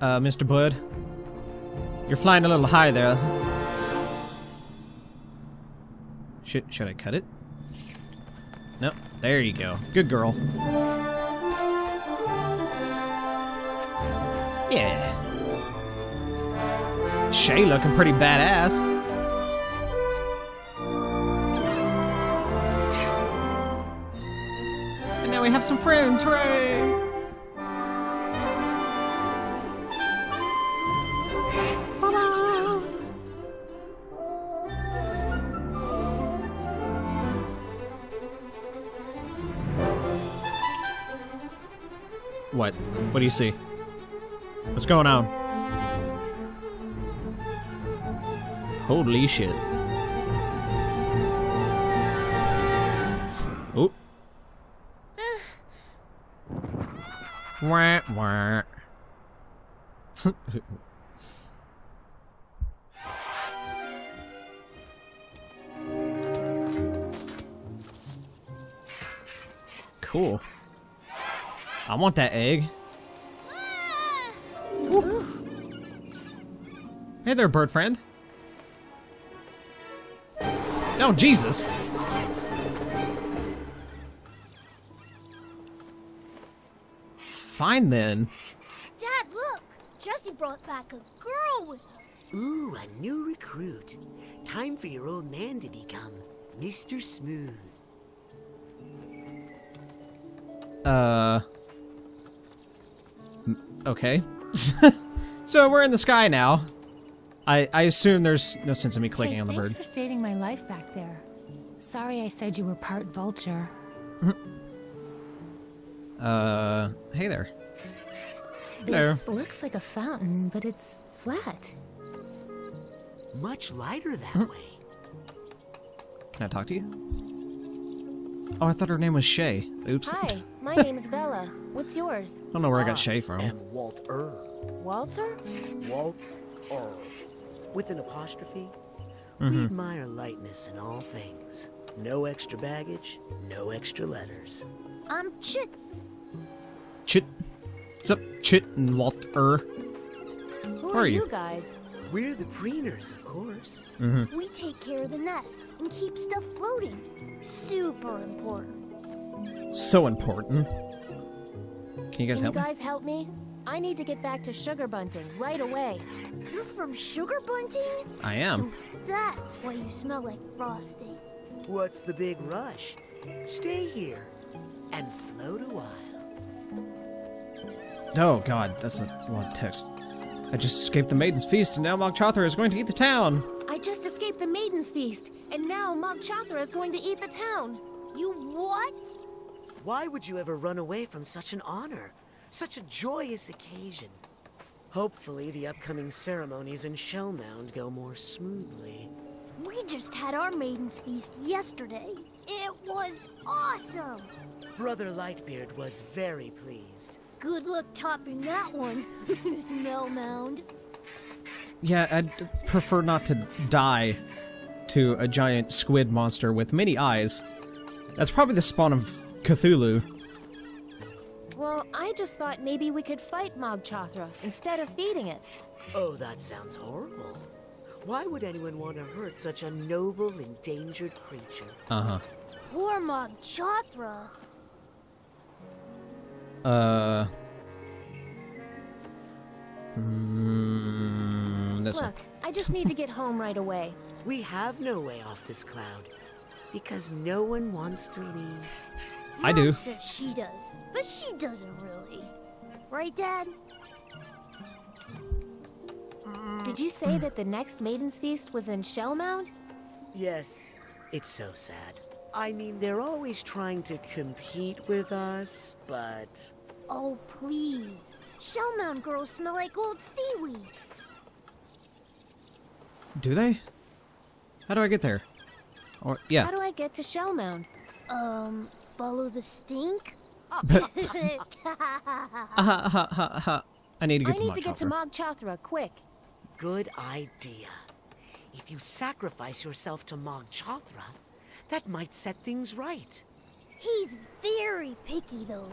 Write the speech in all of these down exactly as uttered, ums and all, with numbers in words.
uh, Mister Bud. You're flying a little high there. Should, should I cut it? Nope. There you go. Good girl. Yeah. Shay looking pretty badass. And now we have some friends. Hooray! What? What do you see? What's going on? Holy shit. Oop. Wah, wah. Cool. I want that egg. Woo. Hey there, bird friend. No, Jesus. Fine then. Dad, look. Jessie brought back a girl with her. Ooh, a new recruit. Time for your old man to become Mister Smooth. Uh... Okay. So we're in the sky now. I, I assume there's no sense in me clicking hey, on the bird. Thanks for saving my life back there. Sorry I said you were part vulture. Uh, hey there. Hello. This looks like a fountain, but it's flat. Much lighter that way. Can I talk to you? Oh, I thought her name was Shay. Oops. Hi, my name is Bella. What's yours? I don't know where I got Shay from. And Walter. Walter? Walter. With an apostrophe. Mm-hmm. We admire lightness in all things. No extra baggage, no extra letters. I'm Chit. Chit. What's up, Chit and Walter? Who are, are you? you guys? We're the preeners, of course. Mm-hmm. We take care of the nests and keep stuff floating. Super important. So important. Can you guys help me? Can you guys help me? I need to get back to Sugar Bunting right away. You're from Sugar Bunting? I am. So that's why you smell like frosting. What's the big rush? Stay here and float a while. Oh God, that's a long text. I just escaped the Maiden's Feast, and now Mog Chothra is going to eat the town. I just escaped the Maiden's Feast, and now Mog Chothra is going to eat the town. You what? Why would you ever run away from such an honor? Such a joyous occasion. Hopefully the upcoming ceremonies in Shell Mound go more smoothly. We just had our Maiden's Feast yesterday. It was awesome! Brother Lightbeard was very pleased. Good luck topping that one, Shell Mound. Yeah, I'd prefer not to die to a giant squid monster with many eyes. That's probably the spawn of Cthulhu. Well, I just thought maybe we could fight Mog Chothra instead of feeding it. Oh, that sounds horrible. Why would anyone want to hurt such a noble, endangered creature? Uh-huh. Poor Mog Chothra. Uh... Mm, this Look, one. I just need to get home right away. We have no way off this cloud, because no one wants to leave. I do. Mom says she does, but she doesn't really. Right, Dad? Did you say that the next Maiden's Feast was in Shell Mound? Yes. It's so sad. I mean, they're always trying to compete with us, but... Oh, please. Shell Mound girls smell like old seaweed. Do they? How do I get there? Or, yeah. How do I get to Shell Mound? Um... Follow the stink? I need to get, I to, need to, get to Mog Chothra, quick. Good idea. If you sacrifice yourself to Mog Chothra, that might set things right. He's very picky, though.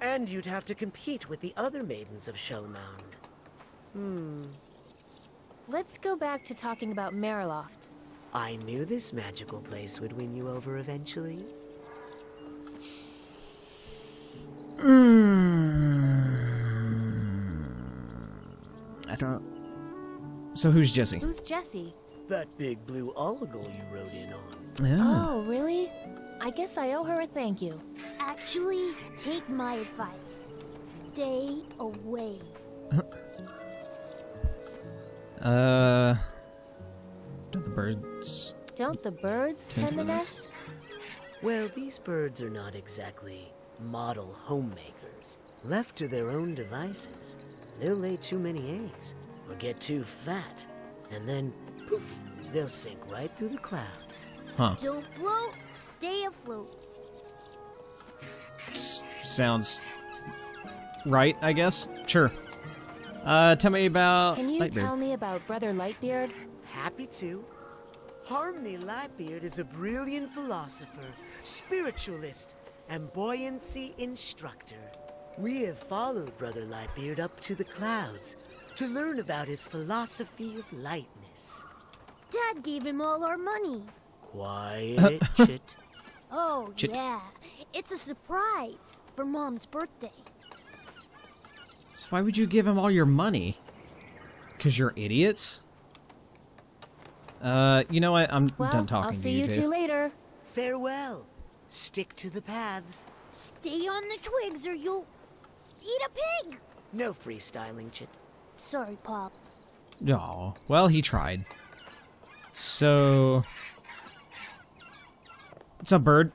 And you'd have to compete with the other maidens of Shell Mound. Hmm. Let's go back to talking about Meriloft. I knew this magical place would win you over eventually. Mm. I don't... So who's Jesse? Who's Jesse? That big blue oligal you rode in on. Yeah. Oh, really? I guess I owe her a thank you. Actually, take my advice. Stay away. Uh... Don't the birds... Don't the birds tend the nest? Well, these birds are not exactly model homemakers. Left to their own devices, they'll lay too many eggs, or get too fat, and then, poof, they'll sink right through the clouds. Huh. Don't blow, stay afloat. S- sounds... right, I guess? Sure. Uh, tell me about Can you Lightbeard. Tell me about Brother Lightbeard? Happy to. Harmony Lightbeard is a brilliant philosopher, spiritualist, and buoyancy instructor. We have followed Brother Lightbeard up to the clouds to learn about his philosophy of lightness. Dad gave him all our money. Quiet, chit. Oh, chit. Yeah. It's a surprise for Mom's birthday. So why would you give him all your money? Because you're idiots? Uh, you know what? I'm well, done talking I'll to you, I'll see you two later. Farewell. Stick to the paths. Stay on the twigs or you'll eat a pig. No freestyling, Chit. Sorry, Pop. Aw, well, he tried. So... What's up, bird?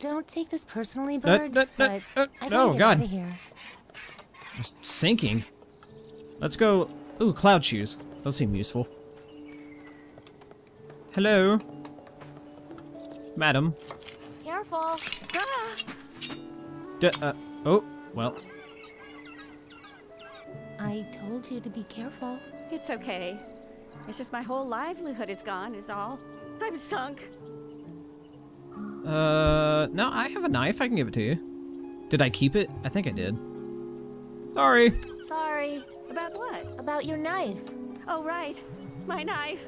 Don't take this personally, bird, uh, uh, but uh, uh, I gotta oh, get God. out of here. I'm sinking. Let's go. Ooh, cloud shoes. Those seem useful. Hello, madam. Careful. Ah. D uh, oh, well. I told you to be careful. It's okay. It's just my whole livelihood is gone. Is all. I'm sunk. Uh, no. I have a knife. I can give it to you. Did I keep it? I think I did. Sorry. Sorry. About what? About your knife. Oh, right. My knife.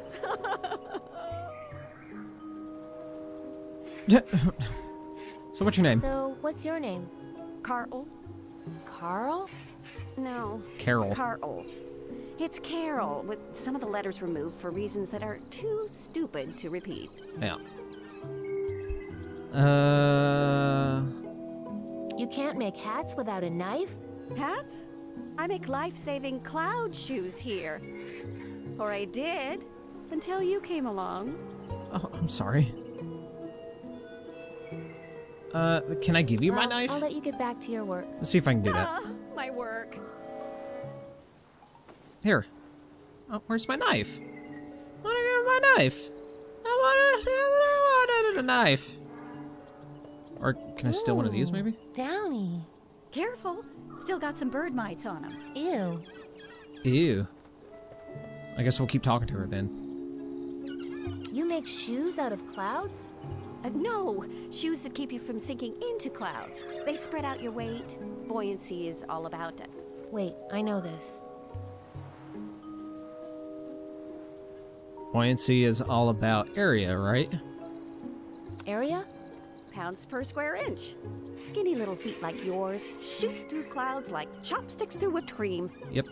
So what's your name? So what's your name? Carl. Carl? No. Carol. Carl. It's Carol, with some of the letters removed for reasons that are too stupid to repeat. Yeah. Uh... You can't make hats without a knife? Hats? I make life-saving cloud shoes here. Or I did, until you came along. Oh, I'm sorry. Uh, can I give you well, my knife? I'll let you get back to your work. Let's see if I can do ah, that. My work. Here. Oh, where's my knife? I want to get my knife. I want, a, I want a, a knife. Or can I steal Ooh, one of these, maybe? Downy. Careful. Still got some bird mites on them. Ew. Ew. I guess we'll keep talking to her then. You make shoes out of clouds? Uh, no, shoes that keep you from sinking into clouds. They spread out your weight. Buoyancy is all about it. Wait, I know this. Buoyancy is all about area, right? Area? Pounds per square inch. Skinny little feet like yours shoot through clouds like chopsticks through whipped cream. Yep.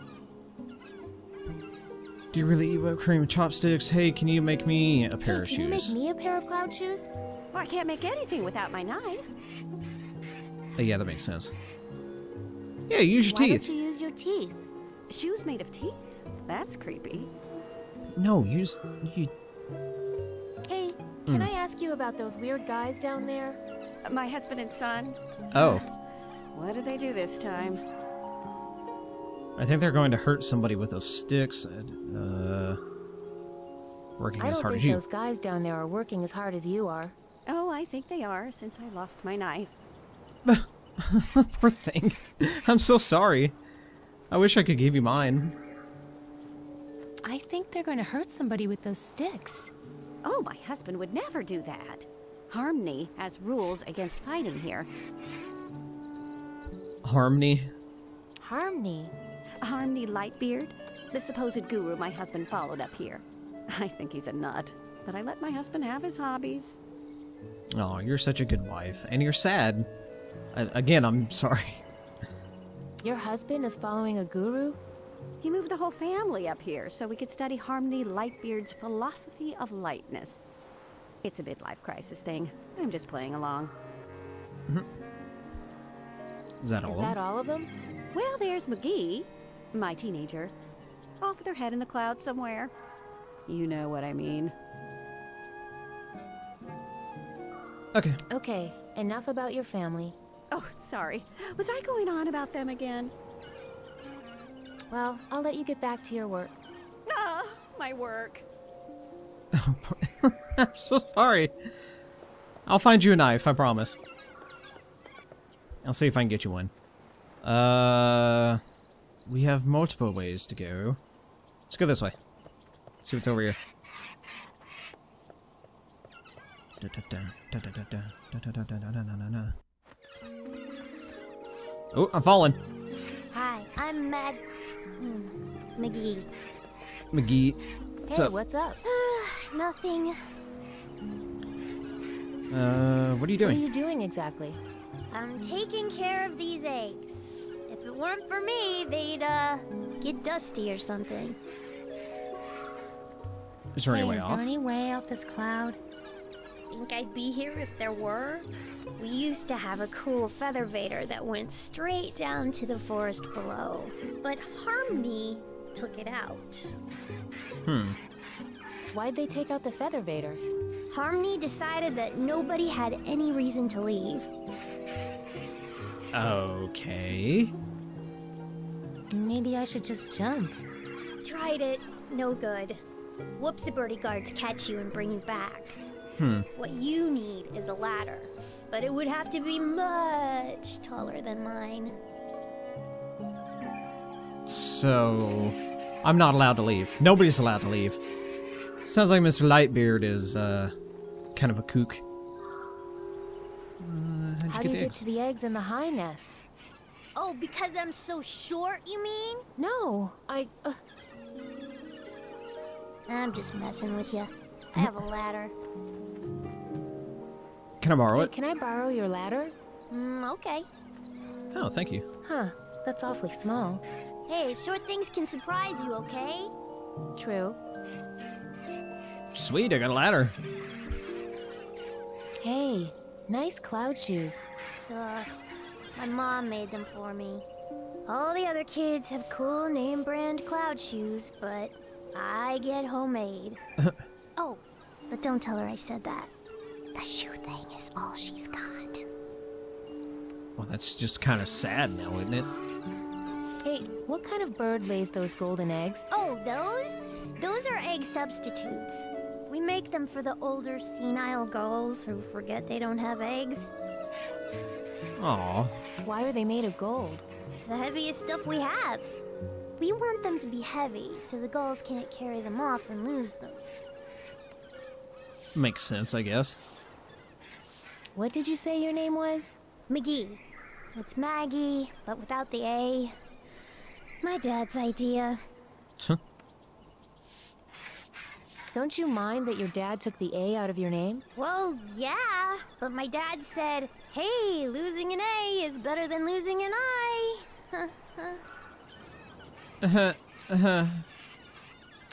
Do you really eat whipped cream with chopsticks? Hey, can you make me a pair hey, of can shoes? Can you make me a pair of cloud shoes? Well, I can't make anything without my knife. Oh, yeah, that makes sense. Yeah, use your Why teeth. Why don't you use your teeth? Shoes made of teeth? That's creepy. No, use... You... Hey, can mm. I ask you about those weird guys down there? My husband and son. Oh. What did they do this time? I think they're going to hurt somebody with those sticks. Uh, working as hard as you. I don't think those guys down there are working as hard as you are. Oh, I think they are, since I lost my knife. Poor thing. I'm so sorry. I wish I could give you mine. I think they're going to hurt somebody with those sticks. Oh, my husband would never do that. Harmony has rules against fighting here. Harmony? Harmony? Harmony Lightbeard, the supposed guru my husband followed up here. I think he's a nut, but I let my husband have his hobbies. Oh, you're such a good wife. And you're sad. I, again, I'm sorry. Your husband is following a guru? He moved the whole family up here so we could study Harmony Lightbeard's philosophy of lightness. It's a midlife crisis thing. I'm just playing along. Mm-hmm. Is that all of them? Is that all of them? Well, there's McGee, my teenager. Off with her head in the clouds somewhere. You know what I mean. Okay. Okay, enough about your family. Oh, sorry. Was I going on about them again? Well, I'll let you get back to your work. Ah, my work. I'm so sorry. I'll find you a knife, I promise. I'll see if I can get you one. Uh, we have multiple ways to go. Let's go this way. See what's over here. Oh, I'm falling. Hi, I'm Mag... McGee. McGee. What's hey, up? what's up? Uh, nothing. Uh, what are you doing? What are you doing exactly? I'm taking care of these eggs. If it weren't for me, they'd, uh, get dusty or something. Is there hey, any way is off? Is there any way off this cloud? I think I'd be here if there were. We used to have a cool feather vader that went straight down to the forest below, but Harmony took it out. Hmm. Why'd they take out the feather vader? Harmony decided that nobody had any reason to leave. Okay. Maybe I should just jump. Tried it. No good. Whoopsie-birdie guards catch you and bring you back. Hmm. What you need is a ladder, but it would have to be much taller than mine. So, I'm not allowed to leave. Nobody's allowed to leave. Sounds like Mister Lightbeard is, uh, kind of a kook. Uh, How do you get to the eggs in the high nests? Oh, because I'm so short, you mean? No, I... Uh... I'm just messing with you. I have a ladder. Can I borrow it? Hey, can I borrow your ladder? Mm, okay. Oh, thank you. Huh, that's awfully small. Hey, short things can surprise you, okay? True. Sweet, I got a ladder. Hey, nice cloud shoes. Duh, my mom made them for me. All the other kids have cool name brand cloud shoes, but I get homemade. Oh, but don't tell her I said that. The shoe thing is all she's got. Well, that's just kind of sad now, isn't it? Hey, what kind of bird lays those golden eggs? Oh, those? Those are egg substitutes. We make them for the older senile gulls who forget they don't have eggs. Aww. Why are they made of gold? It's the heaviest stuff we have. We want them to be heavy, so the gulls can't carry them off and lose them. Makes sense, I guess. What did you say your name was? McGee. It's Maggie, but without the A. My dad's idea. Huh. Don't you mind that your dad took the A out of your name? Well, yeah, but my dad said, hey, losing an A is better than losing an I. Uh-huh, uh-huh.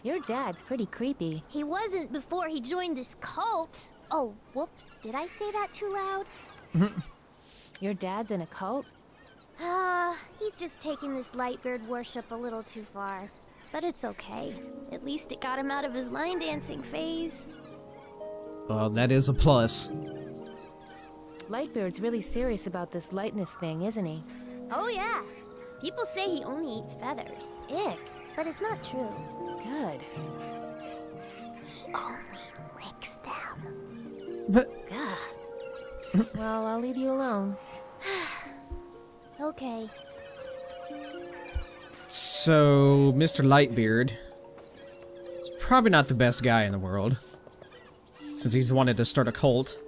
Your dad's pretty creepy. He wasn't before he joined this cult. Oh, whoops. Did I say that too loud? Mm-hmm. Your dad's in a cult? Uh, he's just taking this Lightbeard worship a little too far. But it's okay. At least it got him out of his line dancing phase. Well, that is a plus. Lightbeard's really serious about this lightness thing, isn't he? Oh, yeah. People say he only eats feathers. Ick. But it's not true. Good. He only licks them. But... well, I'll leave you alone. Okay. So, Mister Lightbeard is probably not the best guy in the world, since he's wanted to start a cult.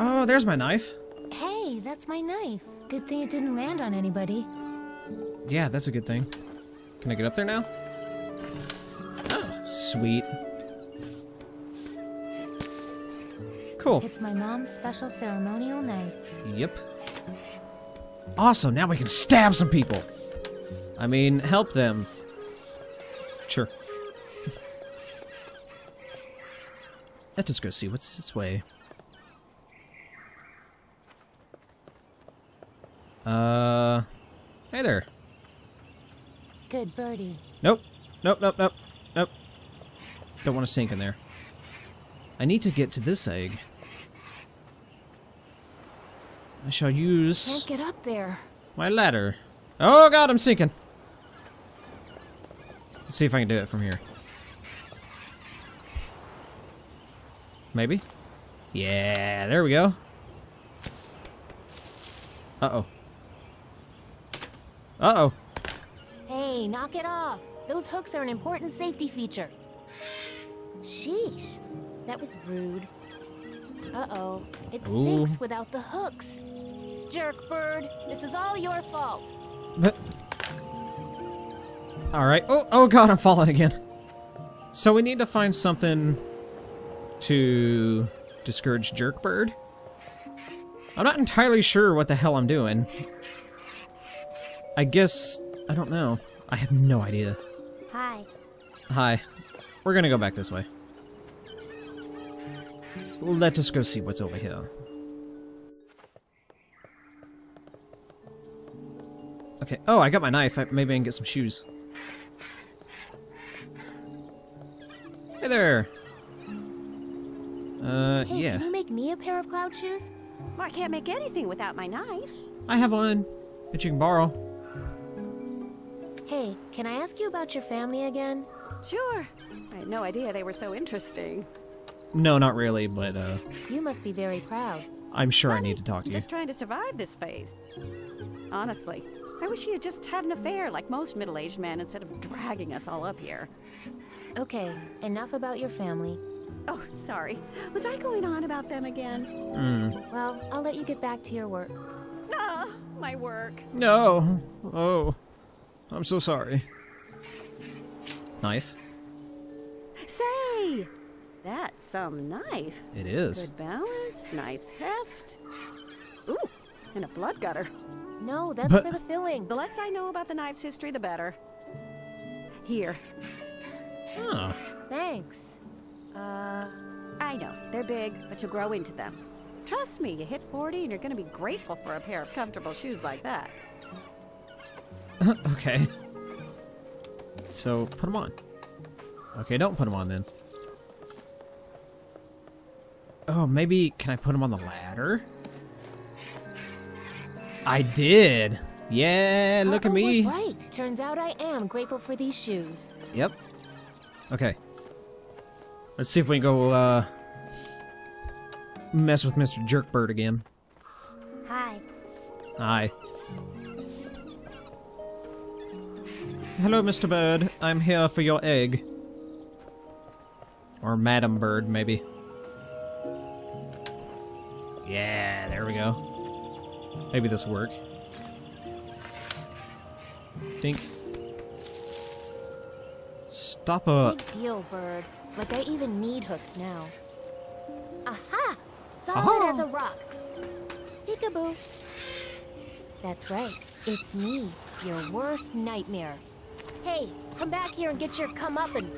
Oh, there's my knife. Hey, that's my knife. Good thing it didn't land on anybody. Yeah, that's a good thing. Can I get up there now? Oh, sweet. Cool. It's my mom's special ceremonial knife. Yep. Awesome, now we can stab some people. I mean, help them. Sure. Let's just go see what's this way. Uh, hey there. Good birdie. Nope, nope, nope, nope, nope. Don't want to sink in there. I need to get to this egg. I shall use... Can't get up there. My ladder. Oh god, I'm sinking. Let's see if I can do it from here. Maybe? Yeah, there we go. Uh-oh. Uh-oh. Hey, knock it off. Those hooks are an important safety feature. Sheesh. That was rude. Uh-oh. It Ooh. sinks without the hooks. Jerk bird, this is all your fault. But... Alright. Oh, oh god, I'm falling again. So we need to find something to discourage jerk bird. I'm not entirely sure what the hell I'm doing. I guess... I don't know. I have no idea. Hi. Hi. We're gonna go back this way. Let us go see what's over here. Okay. Oh, I got my knife. I, maybe I can get some shoes. Hey there! Uh, hey, yeah. Can you make me a pair of cloud shoes? Well, I can't make anything without my knife. I have one that you can borrow. Hey, can I ask you about your family again? Sure. I had no idea they were so interesting. No, not really, but, uh... You must be very proud. I'm sure Honey, I need to talk to you. Just trying to survive this phase. Honestly, I wish he had just had an affair like most middle-aged men instead of dragging us all up here. Okay, enough about your family. Oh, sorry. Was I going on about them again? Mm. Well, I'll let you get back to your work. No, oh, my work. No. Oh. I'm so sorry. Knife. Say! That's some knife. It is. Good balance, nice heft. Ooh, and a blood gutter. No, that's but... for the filling. The less I know about the knife's history, the better. Here. Huh. Thanks. Uh... I know, they're big, but you'll grow into them. Trust me, you hit forty and you're gonna be grateful for a pair of comfortable shoes like that. Okay. So, put them on. Okay, don't put them on then. Oh, maybe... Can I put them on the ladder? I did! Yeah, look at me! Papa was right. Turns out I am grateful for these shoes. Yep. Okay. Let's see if we can go, uh... mess with Mister Jerkbird again. Hi. Hi. Hello, Mister Bird. I'm here for your egg. Or Madam Bird, maybe. Yeah, there we go. Maybe this'll work. Dink. Stop up. Big deal, Bird. But I even need hooks now. Aha! Solid Aha! as a rock. Peekaboo. That's right. It's me, your worst nightmare. Hey, come back here and get your comeuppance.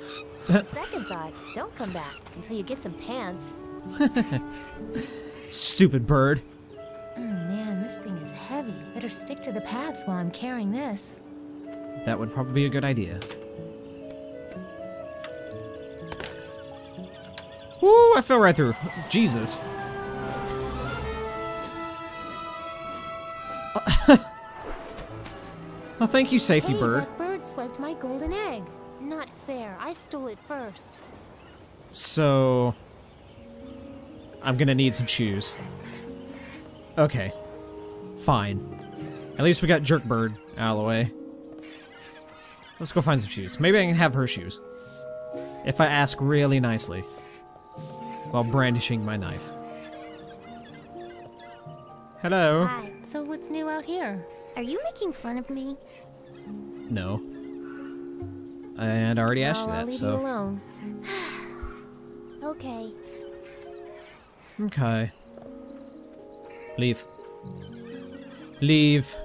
Second thought, don't come back until you get some pants. Stupid bird. Oh man, this thing is heavy. Better stick to the paths while I'm carrying this. That would probably be a good idea. Woo, I fell right through. Jesus. Oh, thank you, safety hey, bird. That bird swiped my golden egg. Not fair. I stole it first. So... I'm gonna need some shoes. Okay. Fine. At least we got Jerk Bird out of the way. Let's go find some shoes. Maybe I can have her shoes. If I ask really nicely. While brandishing my knife. Hello. Hi. So what's new out here? Are you making fun of me? No. And I already asked well, you that, I'll leave so. You alone. Okay. Okay. Leave. Leave.